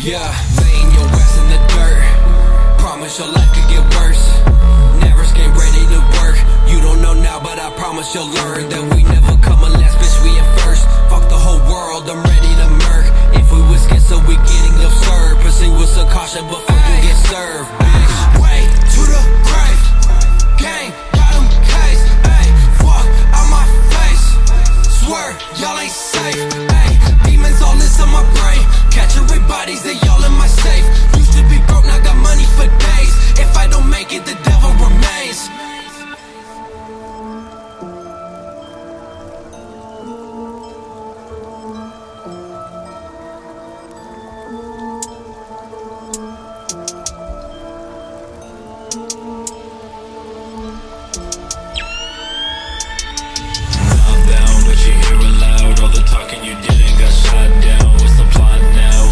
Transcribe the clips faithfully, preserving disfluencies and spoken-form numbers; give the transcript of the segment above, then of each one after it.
Yeah, laying your ass in the dirt. Promise your life could get worse. Never scared, ready to work. You don't know now, but I promise you'll learn that we never come unless, bitch, we in first. Fuck the whole world, I'm ready to murk. If we was scared, so we getting absurd. Pursue with some caution before you get served, bitch. Way to the grave. Gang, got them case. Ayy, fuck out my face. Swear, y'all ain't safe. Ayy, demons all this on my brain. Catching bodies, they all in my safe. Used to be broke, now got money for days. If I don't make it, the devil remains. I'm down, but you hear it loud. All the talking you didn't got shot down. What's the plot now?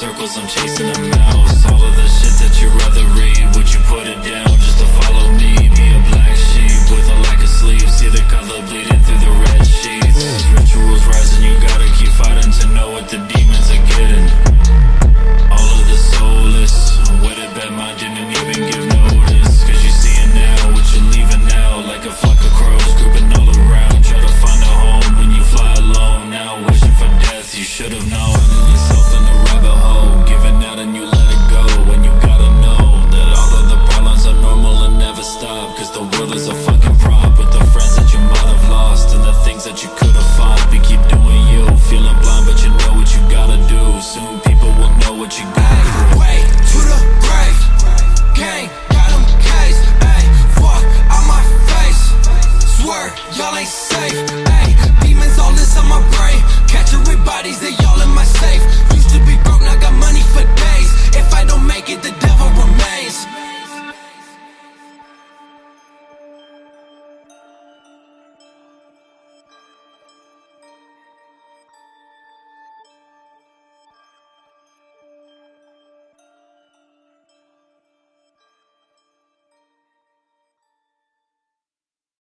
Circles, I'm chasing a mouse. All of the shit that you'd rather read, would you put it down just to follow me? Be a black sheep with a lack of sleep. See the color bleeding through the red sheets. Rituals rising, you gotta keep fighting to know what the demons are getting. All of the soulless, with a bad mind didn't even give notice. Cause you see it now, what you're leaving now, like a flock of crows grouping all around. Try to find a home when you fly alone. Now wishing for death, you should've known. The world is a